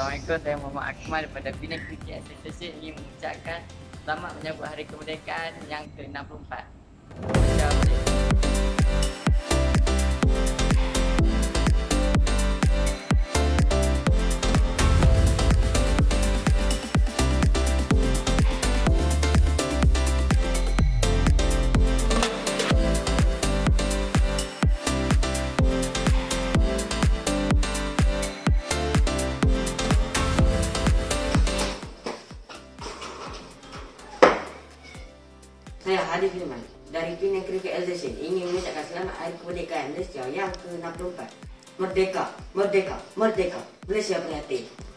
Assalamualaikum. Saya Muhammad Akmal daripada Finan Krikalization ingin mengucapkan selamat menyambut Hari Kemerdekaan yang ke-64. Saya Hadith Hilman dari Finan Krikalization ingin mengucapkan selamat Hari Kemerdekaan Malaysia yang ke-64. Merdeka, merdeka, merdeka, Malaysia Pengantin.